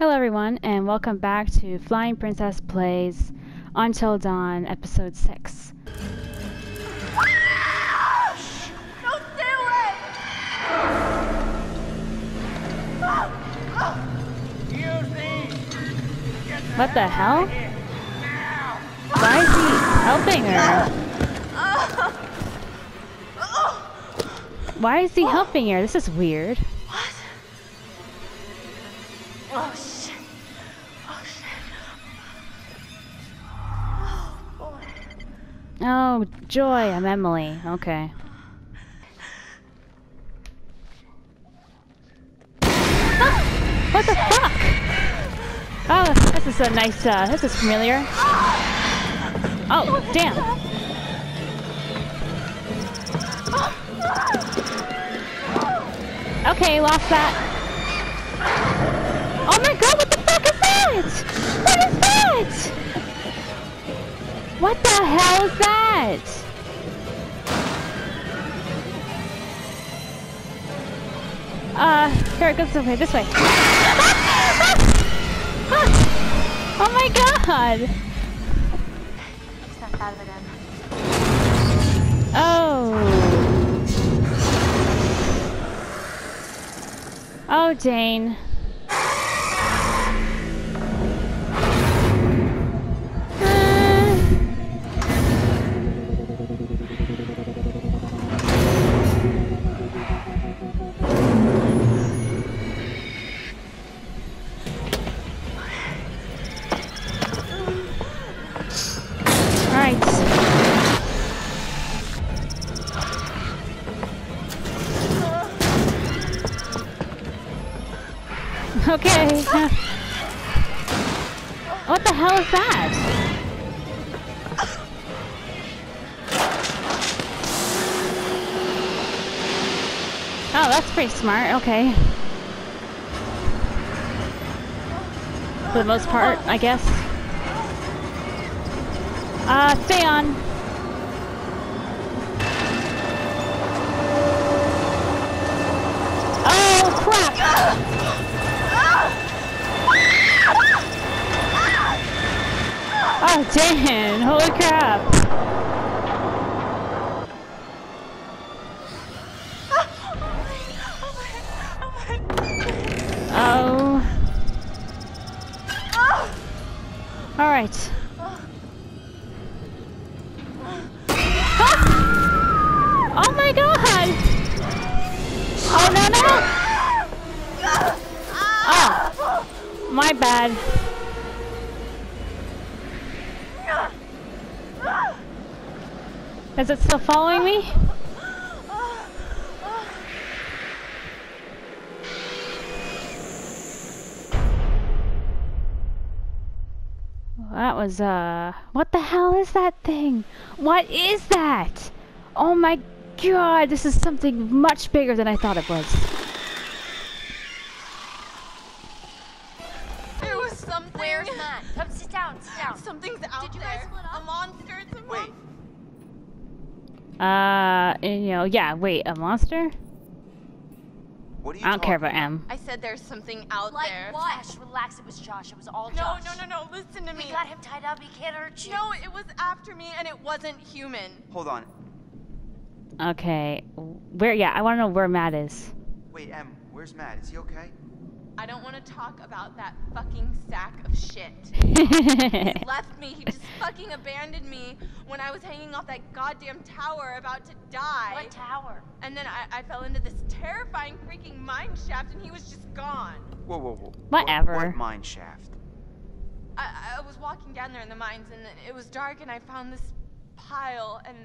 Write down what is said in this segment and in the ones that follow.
Hello everyone, and welcome back to Flying Princess Plays Until Dawn, Episode 6. Don't do it! What the hell? Why is he helping her? Why is he helping her? This is weird. Oh shit. Oh shit. Oh boy. Oh joy, I'm Emily. Okay. Ah! What the fuck? Oh, this is a nice this is familiar. Oh, damn. Okay, lost that. Oh my god, what the fuck is that? What is that? What the hell is that? Here it goes this way, Oh my god! Stuck out of again. Oh. Oh, Jane. Okay. What the hell is that? Oh, that's pretty smart. Okay. For the most part, I guess. Stay on. Oh, crap! Oh, damn! Holy crap! Oh. Alright. Ah! Oh my god! Oh no, no! Oh! My bad. Is it still following me? Well, that was what the hell is that thing? What is that? Oh my god, this is something much bigger than I thought it was. It was something. Where's Matt? Come sit down, sit down. Something's out there. Did you guys split up? A monster? Wait. Yeah, wait, a monster? What are you I don't care about M. I said there's something out there. Like what? Ash, relax, it was Josh, it was all Josh. No, no, no, listen to me. We got him tied up, he can't hurt you. No, it was after me and it wasn't human. Hold on. Okay, yeah, I want to know where Matt is. Wait, M, where's Matt? Is he okay? I don't want to talk about that fucking sack of shit. He left me. He just fucking abandoned me when I was hanging off that goddamn tower about to die. What tower? And then I fell into this terrifying freaking mine shaft and he was just gone. Whoa, whoa, whoa. Whatever. What mine shaft? I was walking down there in the mines and it was dark and I found this pile and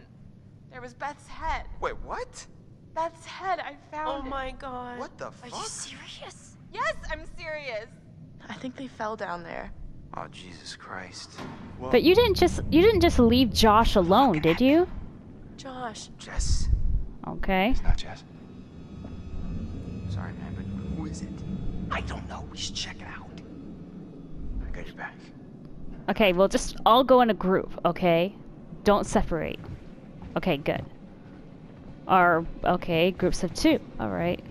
there was Beth's head. Wait, what? Beth's head, I found it. Oh my god. What the fuck? Are you serious? Yes, I'm serious. I think they fell down there. Oh, Jesus Christ. Whoa. But you didn't just leave Josh alone, did you? Josh. Jess. Okay. It's not Jess. Sorry, man, but who is it? I don't know. We should check it out. I got your back. Okay, we'll just all go in a group, okay? Don't separate. Okay, good. Or, okay, groups of two. All right.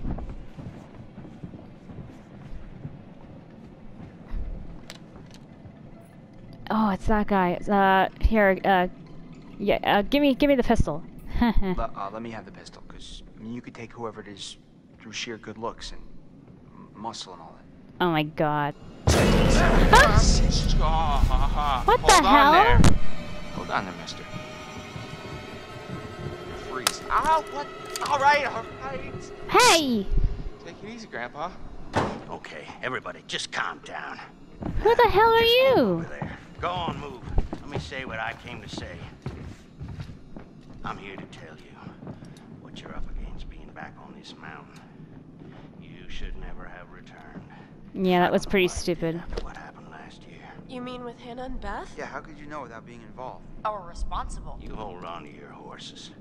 Oh, it's that guy. Here, yeah, give me the pistol. Let me have the pistol, because I mean, you could take whoever it is through sheer good looks and muscle and all that. Oh my god. Huh? What the hell? Hold on there, mister. Freeze. Ah, what? Alright, alright. Hey! Take it easy, Grandpa. Okay, everybody, just calm down. Who the hell are you? Over there. Go on, move. Let me say what I came to say. I'm here to tell you what you're up against being back on this mountain. You should never have returned. Yeah, that was pretty stupid. What happened last year? You mean with Hannah and Beth? Yeah, how could you know without being involved? Or responsible. You hold on to your horses.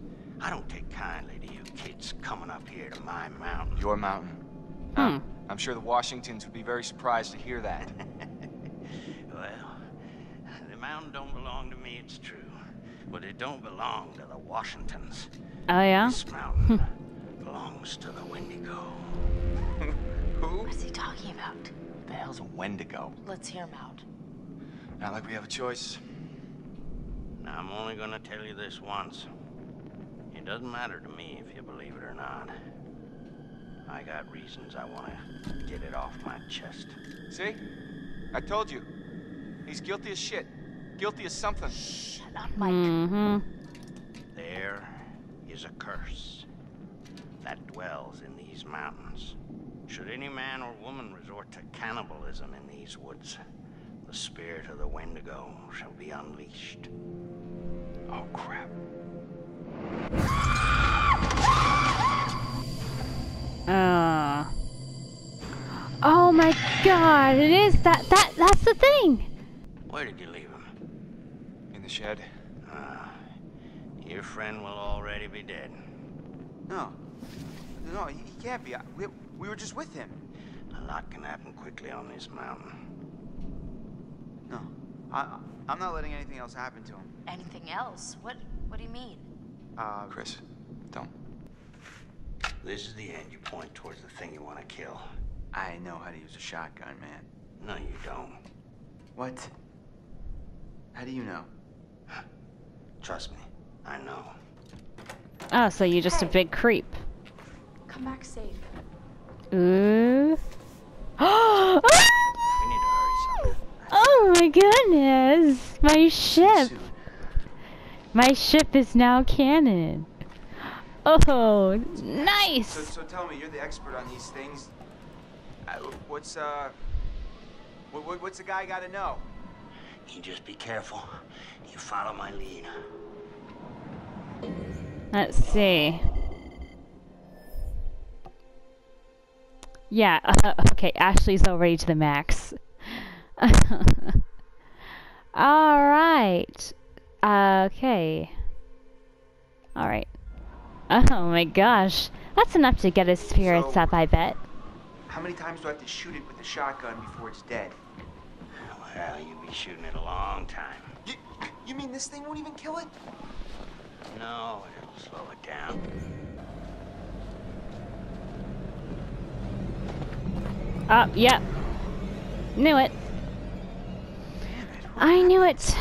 I don't take kindly to you kids coming up here to my mountain. Your mountain? Hmm. I'm sure the Washingtons would be very surprised to hear that. Well, the mountain don't belong to me, it's true. But it don't belong to the Washingtons. Oh, yeah? This mountain belongs to the Wendigo. Who? What is he talking about? What the hell's a Wendigo? Let's hear him out. Not like we have a choice. Now, I'm only gonna tell you this once. It doesn't matter to me if you believe it or not. I got reasons I want to get it off my chest. See? I told you. He's guilty as shit. Guilty as something. Shut up, Mike. Mm-hmm. There is a curse that dwells in these mountains. Should any man or woman resort to cannibalism in these woods, the spirit of the Wendigo shall be unleashed. Oh, crap. Oh my god, it is that's the thing. Where did you leave him? In the shed. Your friend will already be dead. No, he can't be. We were just with him. A lot can happen quickly on this mountain. No, I'm not letting anything else happen to him. Anything else? What do you mean? Chris, don't. This is the end. You point towards the thing you want to kill. I know how to use a shotgun, man. No, you don't. What? How do you know? Trust me, I know. Oh, so you're just a big creep. Come back safe. Ooh. Oh! We need to hurry, son. Oh my goodness! My ship! My ship is now canon. Oh, nice! So tell me, you're the expert on these things. What's the guy gotta know? You just be careful. You follow my lead. Let's see. Yeah, okay, Ashley's already to the max. Alright. Okay. Alright. Oh my gosh. That's enough to get his spirits up, I bet. How many times do I have to shoot it with the shotgun before it's dead? Well, you'll be shooting it a long time. You mean this thing won't even kill it? No, it'll slow it down. Yep. Knew it. Damn it. I knew it.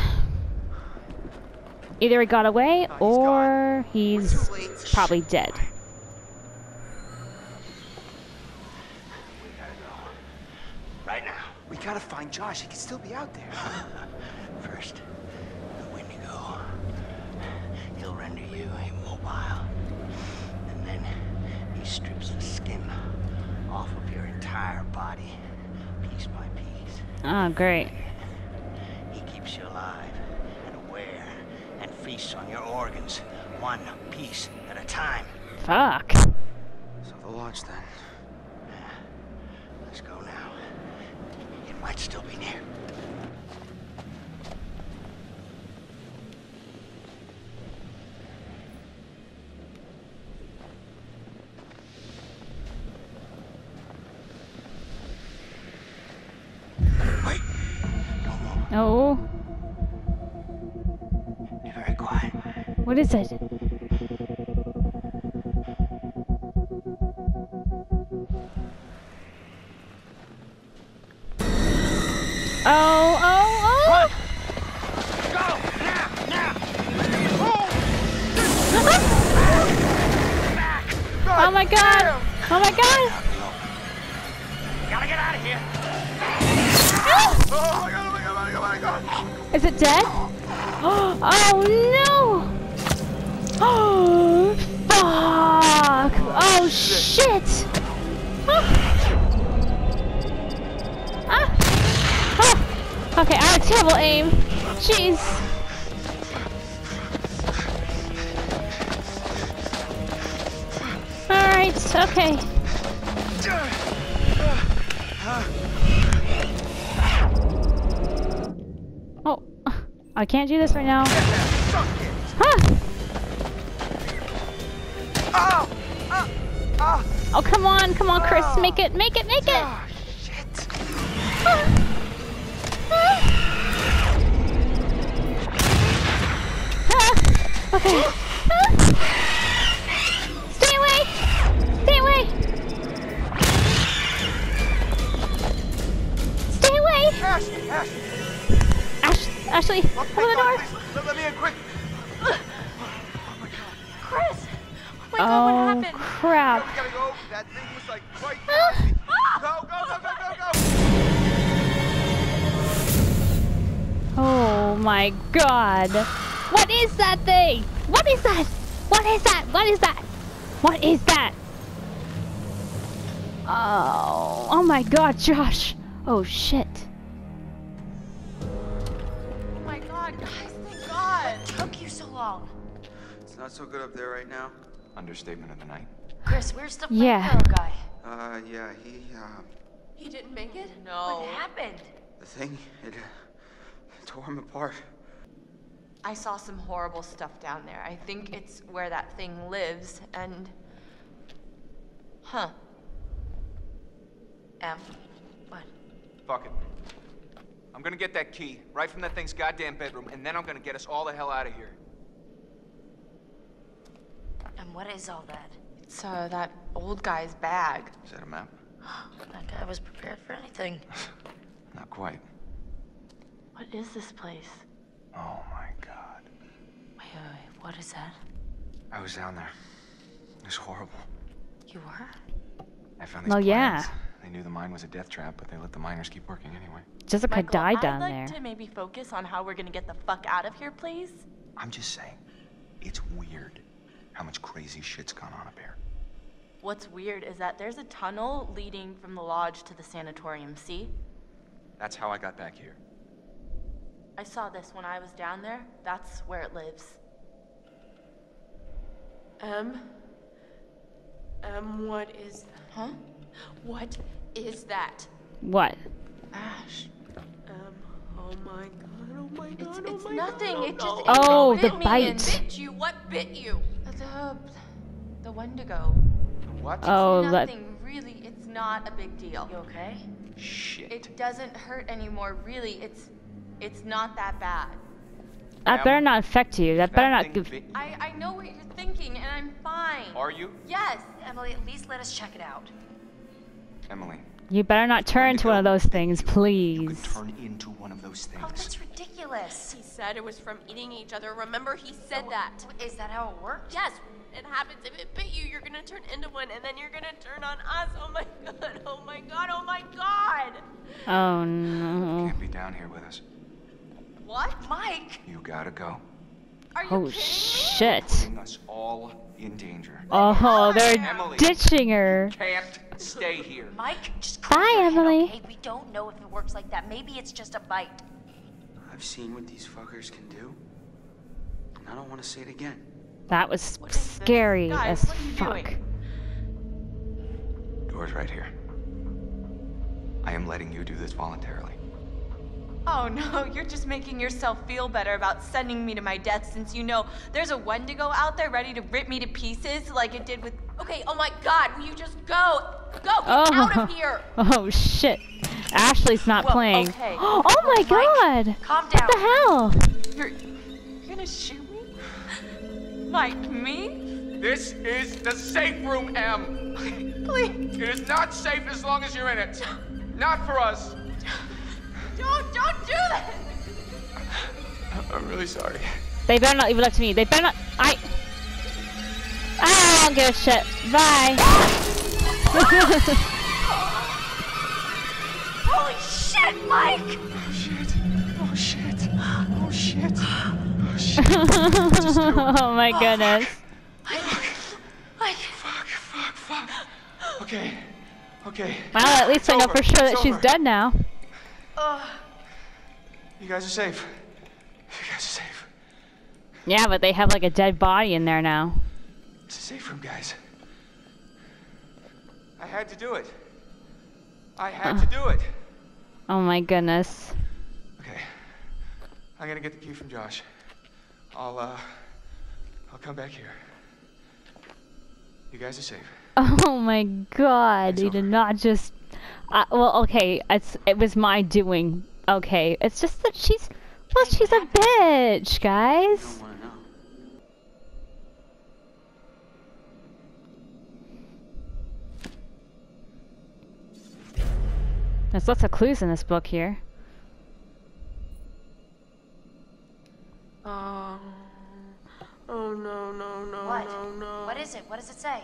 Either he got away or he's probably dead. We gotta find Josh. He could still be out there. First, the Wendigo. He'll render you immobile. And then he strips the skin off of your entire body, piece by piece. Oh, great. He keeps you alive and aware and feasts on your organs, one piece at a time. Fuck. So the launch then. Let's go now. Might still be near. Wait. No. Be very quiet. What is it? Oh, oh, oh! Run! Oh my god! Oh my god! Gotta get out of here! Oh my god! Oh my god! Oh my god! Oh my god! Is it dead? Oh no! Oh fuck! Oh shit! Oh. Ah! Oh. Okay, I have a terrible aim. Jeez. Alright, okay. Oh, I can't do this right now. Huh. Oh, come on, come on, Chris. Make it, make it, make it. Oh, shit. Okay. Stay away! Stay away! Stay away! Ashley! Ashley! Ashley! Open the door! Please, let me in quick! Oh my god! Chris! Wait, oh, what happened? Crap! We gotta go. That thing was like quite crazy. Go, go, go, go, go, go! Oh my god! What is that thing? What is that? What is that? What is that? What is that? Oh, oh my god, Josh. Oh shit. Oh my god, guys, thank god. What took you so long? It's not so good up there right now. Understatement of the night. Chris, where's the flamethrower guy? Yeah, he didn't make it? No. What happened? The thing, it tore him apart. I saw some horrible stuff down there. I think it's where that thing lives, and... Huh. What? Fuck it. I'm gonna get that key, right from that thing's goddamn bedroom, and then I'm gonna get us all the hell out of here. And what is all that? It's, that old guy's bag. Is that a map? That guy was prepared for anything. Not quite. What is this place? Oh my god. Wait, what is that? I was down there. It was horrible. You were? I found these plans. They knew the mine was a death trap, but they let the miners keep working anyway. Jessica died down there. I'd like to maybe focus on how we're gonna get the fuck out of here, please. I'm just saying, it's weird how much crazy shit's gone on up here. What's weird is that there's a tunnel leading from the lodge to the sanatorium, see? That's how I got back here. I saw this when I was down there. That's where it lives. What is... Huh? What is that? What? Ash. Oh my god, oh my god, it's nothing, god, it just... Oh, the bite. Bit you, what bit you? The Wendigo. What? Oh, nothing, really, it's not a big deal. You okay? Shit. It doesn't hurt anymore, really, it's not that bad. That better not affect you. That better not give... I know what you're thinking, and I'm fine. Are you? Yes. Emily, at least let us check it out. Emily. You better not turn into one of those things, please. You could turn into one of those things. Oh, that's ridiculous. He said it was from eating each other. Remember, he said that. Is that how it worked? Yes. It happens. If it bit you, you're going to turn into one, and then you're going to turn on us. Oh, my God. Oh, my God. Oh, my God. Oh, no. You can't be down here with us. What? Mike? You gotta go. Are you kidding me? Oh, shit. Putting us all in danger. Oh, they're ditching her. You can't stay here. Mike, just call me. Bye, Emily. Hey, we don't know if it works like that. Maybe it's just a bite. I've seen what these fuckers can do, and I don't want to say it again. That was scary as fuck. Door's right here. I am letting you do this voluntarily. Oh no, you're just making yourself feel better about sending me to my death since you know there's a Wendigo out there ready to rip me to pieces like it did with... Okay, oh my god, will you just go? Go, get out of here! Oh shit, Ashley's not playing. Okay. Oh my god! Calm down. What the hell? You're gonna shoot me? Like me? This is the safe room, Em. Please. It is not safe as long as you're in it. Not for us. Don't do that! I'm really sorry. They better not leave it up to me. They better not. Ah! don't give a shit. Bye. Holy shit, Mike! Oh shit. Oh shit. Oh shit. Oh shit. Oh my goodness. Mike. Fuck. Okay. Okay. Well, at least I know for sure that she's dead now. You guys are safe. Yeah, but they have like a dead body in there now. It's a safe room, guys. I had to do it. I had to do it. Oh my goodness. Okay. I'm gonna get the key from Josh. I'll come back here. You guys are safe. Oh my God! You did not just. Well, okay. It was my doing. Okay. It's just that she's. Well, she's a bitch, guys. There's lots of clues in this book here. Oh no. What? No. What is it? What does it say?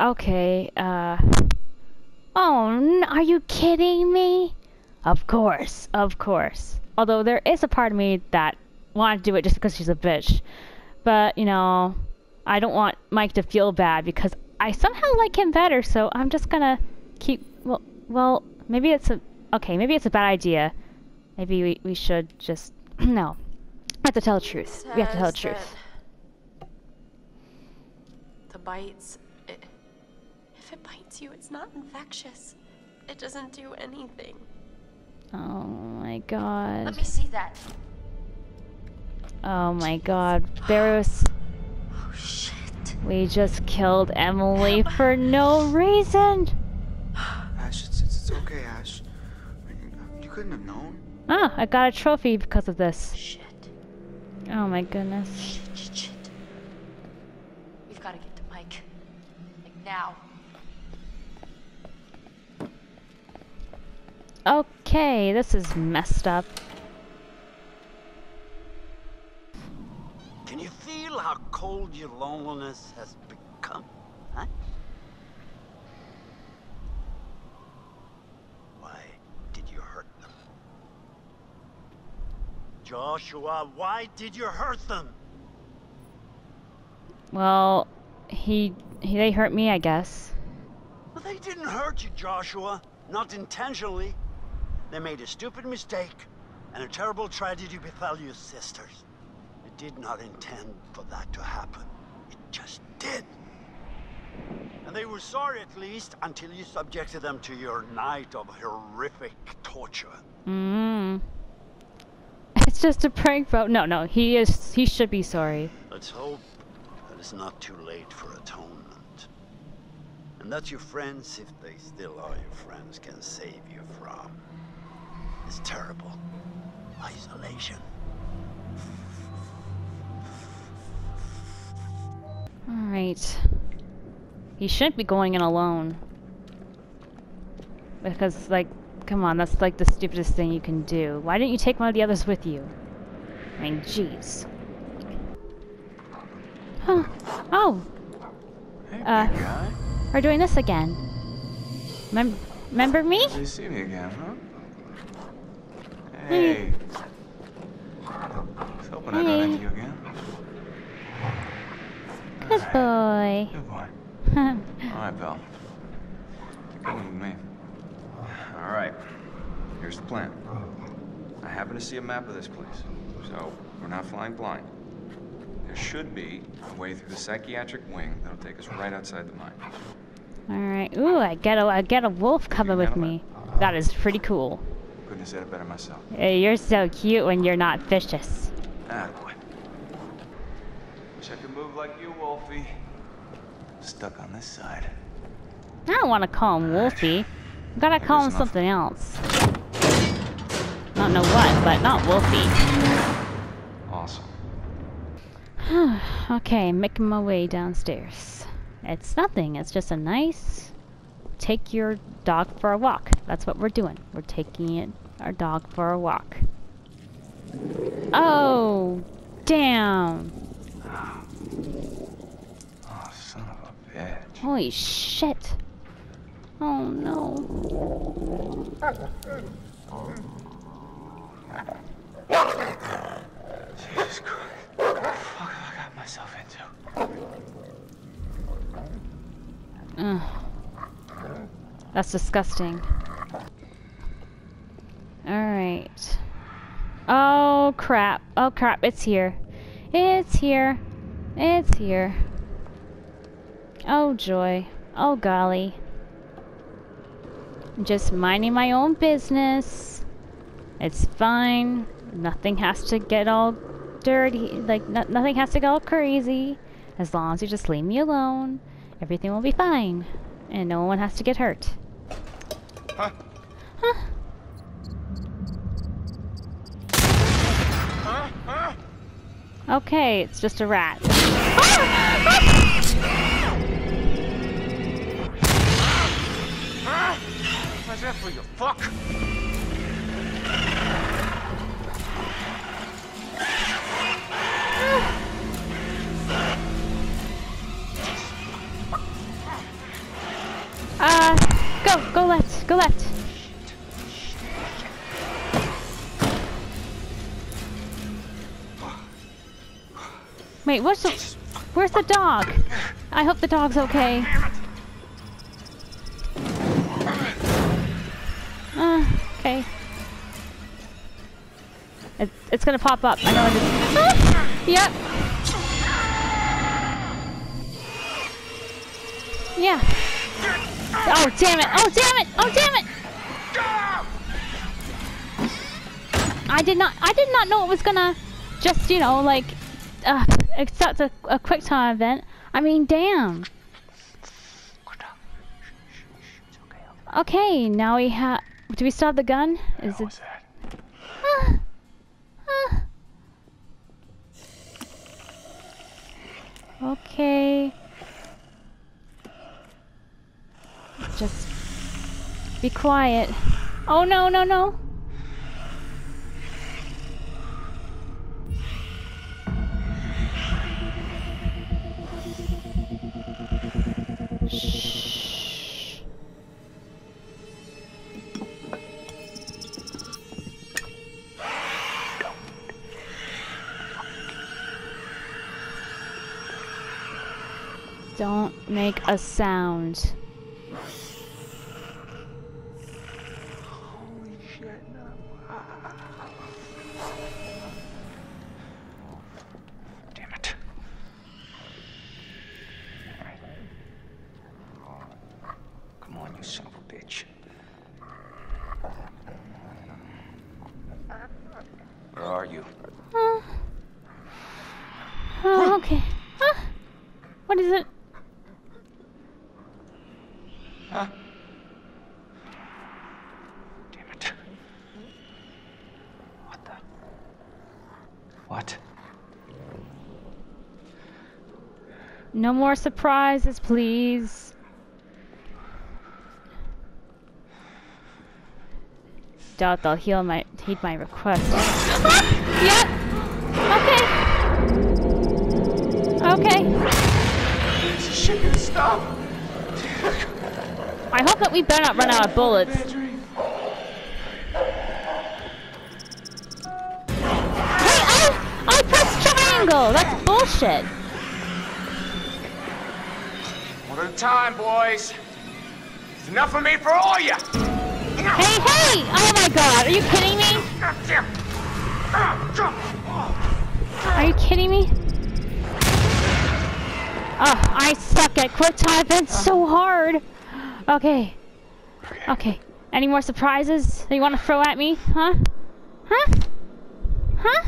Okay, Oh, are you kidding me? Of course. Although there is a part of me that wanted to do it just because she's a bitch. But, you know, I don't want Mike to feel bad because I somehow like him better, so I'm just gonna keep... Well, maybe it's a... Okay, maybe it's a bad idea. Maybe we should just... No. We have to tell the truth. The bites... If it bites you, it's not infectious. It doesn't do anything. Oh my God. Let me see that. Oh my God. Barris. Oh shit. We just killed Emily for no reason. Ash, it's okay, Ash. You couldn't have known. Ah, I got a trophy because of this. Shit. Oh my goodness. Shit. We've got to get to Mike. Like now. Okay, this is messed up. Can you feel how cold your loneliness has become? Huh? Why did you hurt them? Joshua, why did you hurt them? Well, they hurt me, I guess. Well, they didn't hurt you, Joshua. Not intentionally. They made a stupid mistake, and a terrible tragedy befell your sisters. They did not intend for that to happen. It just did. And they were sorry, at least, until you subjected them to your night of horrific torture. It's just a prank, bro. No, he should be sorry. Let's hope that it's not too late for atonement. And that your friends, if they still are your friends, can save you from. It's terrible. Isolation. Alright. He shouldn't be going in alone. Because, like, come on, that's like the stupidest thing you can do. Why didn't you take one of the others with you? I mean, jeez. Huh. Oh! We're doing this again. Remember me? You see me again, huh? Hey. I was hoping I ran into you again. Good boy. Alright, pal. You're coming with me. Alright. Here's the plan. I happen to see a map of this place, so we're not flying blind. There should be a way through the psychiatric wing that'll take us right outside the mine. Alright. Ooh, I get a wolf coming with me. That is pretty cool. Couldn't have said it better myself. Hey, you're so cute when you're not vicious. Ah, boy. Wish I could move like you, Wolfie. Stuck on this side. I don't want to call him Wolfie. I gotta call him something else. Don't know what, but not Wolfie. Awesome. Okay, making my way downstairs. It's nothing. It's just a nice Take your dog for a walk. That's what we're doing. We're taking our dog for a walk. Oh, damn. Oh, son of a bitch. Holy shit. Oh, no. Jesus Christ. What the fuck have I got myself into? Ugh. That's disgusting. Alright. Oh, crap. Oh, crap. It's here. It's here. It's here. Oh, joy. Oh, golly. I'm just minding my own business. It's fine. Nothing has to get all dirty. Like, nothing has to go all crazy. As long as you just leave me alone, everything will be fine. And no one has to get hurt. Huh? Huh? Huh? Huh? Okay, it's just a rat. What's that for you, fuck? Go left, go left. Wait, where's the dog? I hope the dog's okay. Okay. It's gonna pop up. I know it is. Yep. Yeah. Oh, damn it! Oh, damn it! Oh, damn it! I did not know it was gonna just, you know, like, accept a quick time event. I mean, damn. Okay, now we have. Do we still have the gun? Is it? Okay. Just be quiet. Oh no, no, no. Shh. Don't make a sound. No more surprises, please. Doubt they'll heed my request. Yep. Okay. Okay. Shit, stop. I hope that we better not run out of bullets. Hey, I pressed triangle. That's bullshit. One at a time, boys. It's enough for me for all of you. Hey, hey! Oh my God, are you kidding me? Are you kidding me? Oh, I suck at quick time events so hard. Okay. Okay. Any more surprises that you want to throw at me? Huh? Huh? Huh?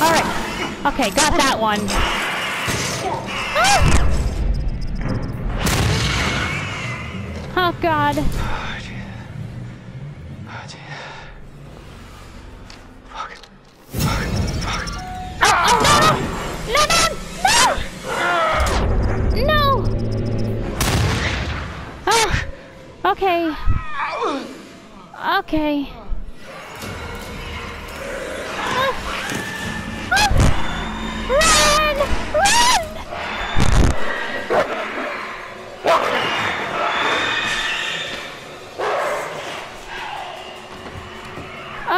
All right. Okay, got that one. Oh, God. Oh, dear. Oh, dear. Fuck. Fuck. Fuck. Oh, oh, no, no! No, no! No! No! okay. Run! Run!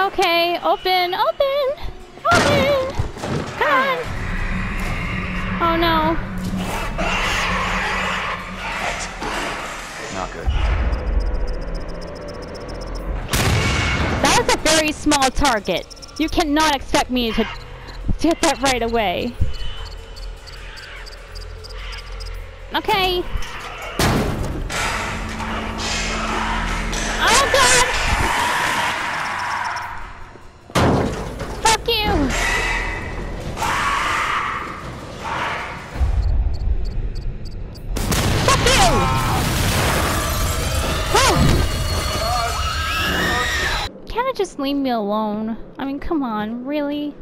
Okay, open, open! Open! Come on! Oh no. Not good. That was a very small target. You cannot expect me to get that right away. Okay. Oh god! Fuck you! Fuck you! Oh. Can't it just leave me alone? I mean, come on, really?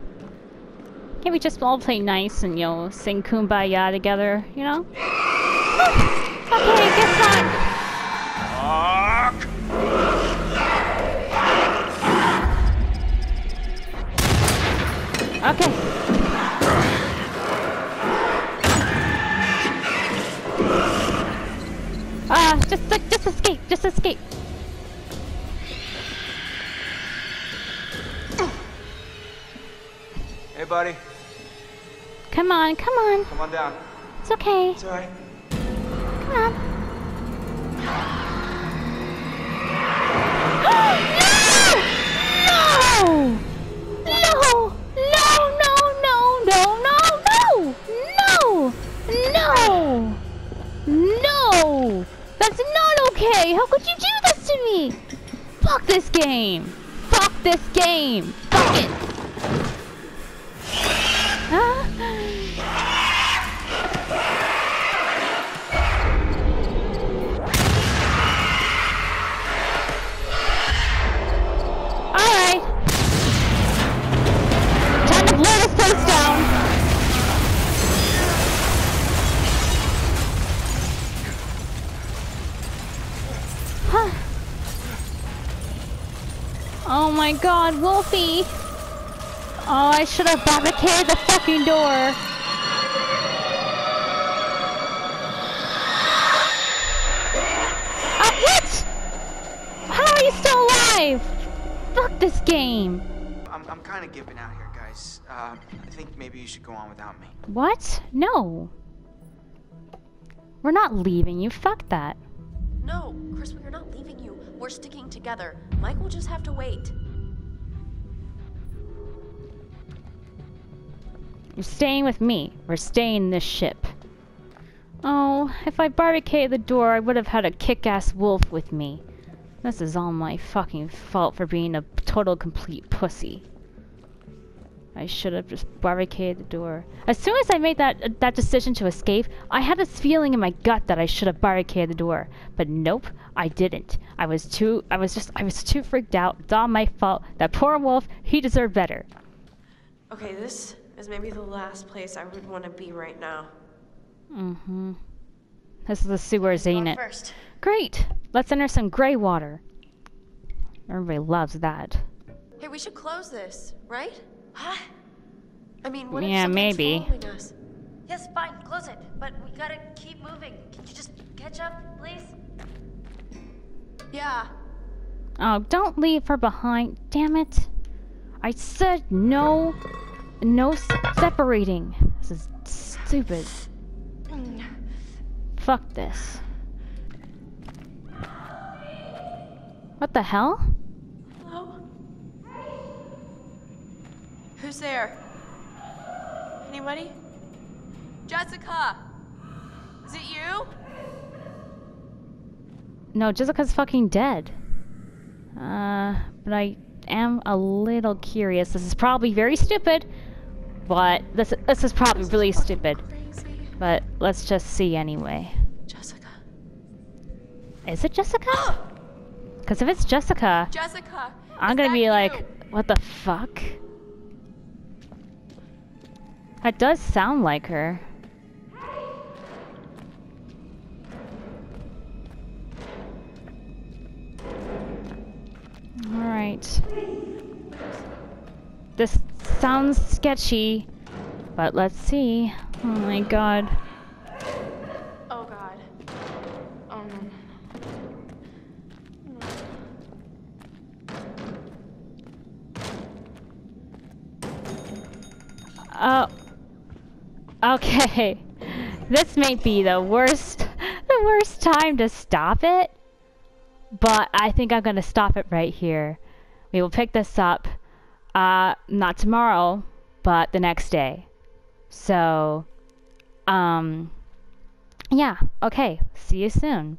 Can't we just all play nice and, you know, sing Kumbaya together, you know? Okay, guess what? Okay. Just escape, just escape. Hey, buddy. Come on, come on. Come on down. It's okay. It's alright. Come on. No! No! No! No! No! No! No! No! No! No! No! That's not okay! How could you do this to me? Fuck this game! Fuck this game! Fuck it! Oh my god, Wolfie! Oh, I should have barricaded the fucking door. Oh, what? How are you still alive? Fuck this game. I'm kind of giving out here, guys. I think maybe you should go on without me. What? No. We're not leaving you. Fuck that. No, Chris, we're not leaving you. We're sticking together. Mike will just have to wait. You're staying with me. We're staying in this ship. Oh, if I barricaded the door, I would have had a kick-ass wolf with me. This is all my fucking fault for being a total complete pussy. I should have just barricaded the door. As soon as I made that decision to escape, I had this feeling in my gut that I should have barricaded the door. But nope, I didn't. I was too freaked out. It's all my fault. That poor wolf, he deserved better. Okay, this is maybe the last place I would want to be right now. Mm-hmm. This is the sewers, ain't it? First. Great! Let's enter some gray water. Everybody loves that. Hey, we should close this, right? Huh? I mean, what if something's following us? Yes, fine, close it. But we gotta keep moving. Can you just catch up, please? Yeah. Oh, don't leave her behind. Damn it. I said no. No separating. This is stupid. Fuck this. What the hell? Hello? Who's there? Anybody? Jessica! Is it you? No, Jessica's fucking dead. But I am a little curious. This is probably very stupid. But this is probably really stupid. Crazy. But let's just see anyway. Jessica. Is it Jessica? Because if it's Jessica, I'm gonna be like, what the fuck? That does sound like her. All right. This sounds sketchy, but let's see. Oh my god. Oh god. Oh no. Oh. Okay. This may be the worst time to stop it, but I think I'm gonna stop it right here. We will pick this up, not tomorrow, but the next day. So, yeah, okay, see you soon.